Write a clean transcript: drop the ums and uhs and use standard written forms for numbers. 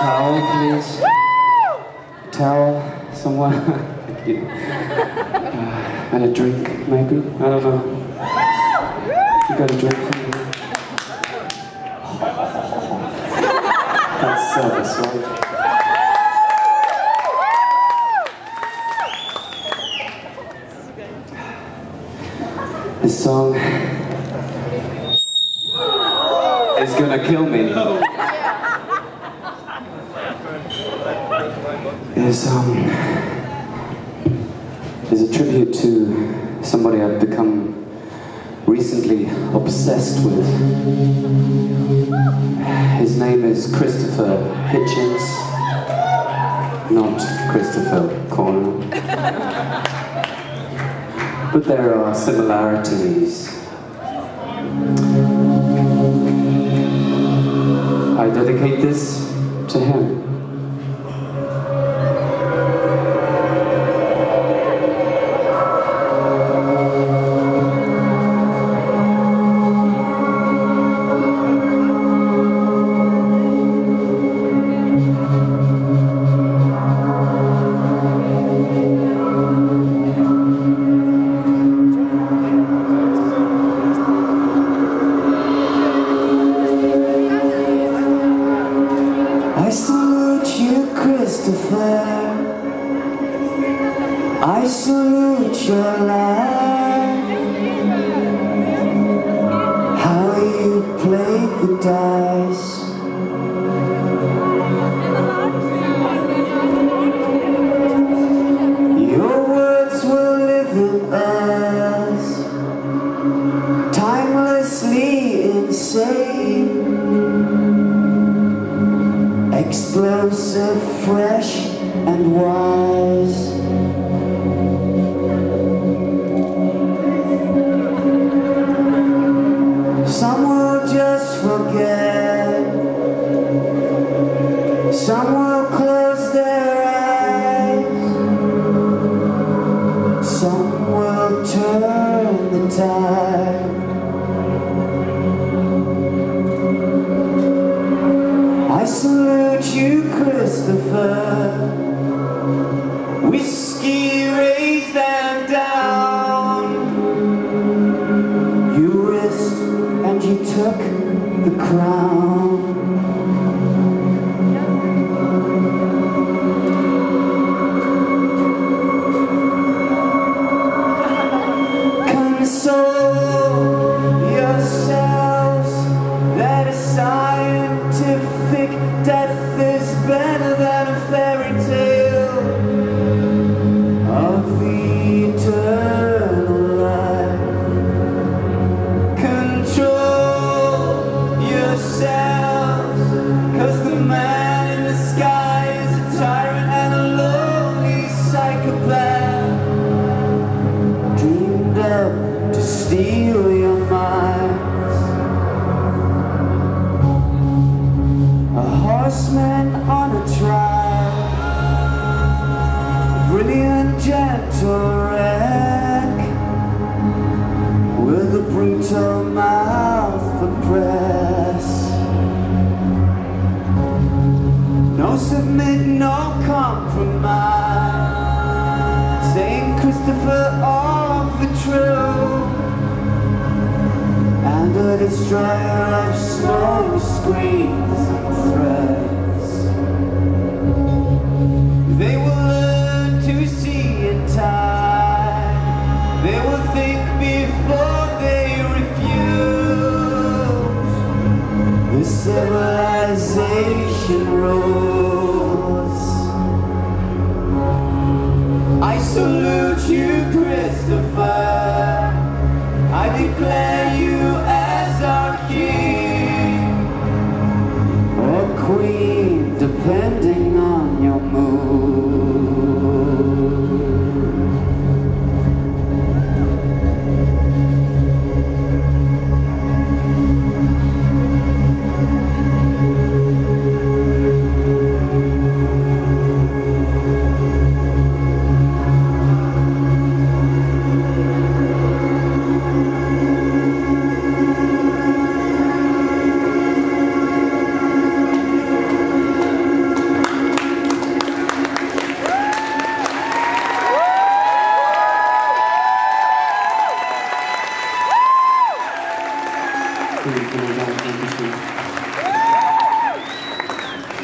towel, please? Woo! Towel, someone. Thank you. And a drink, maybe? I don't know. Woo! You got a drink for me? That's service, right? This song is gonna kill me. It's a tribute to somebody I've become recently obsessed with. His name is Christopher Hitchens, not Christopher Corner. But there are similarities. I dedicate this to him. I salute your life, how you played the dice. Your words will live in us, timelessly insane, explosive, fresh and wise. Some will just forget, some will close their eyes, some will turn the tide. I salute you, Christopher. Whiskey raised them down. You risked and you took the crown. Console yourselves that a scientific death is better than a fairy tale of the eternal life. Control yourselves, 'cause the man in the sky is a tyrant and a lonely psychopath, dreamed up to steal your minds. A horseman on a trial, a brilliant gentle wreck, with a brutal mouth for press. No submit, no compromise, Saint Christopher of the true, and a destroyer of snow screens and threats. They will learn to see in time, they will think before they refuse. The civilization rules. I salute you, Christopher. I declare you as our king, or queen, depending on your pretty cool, that was interesting.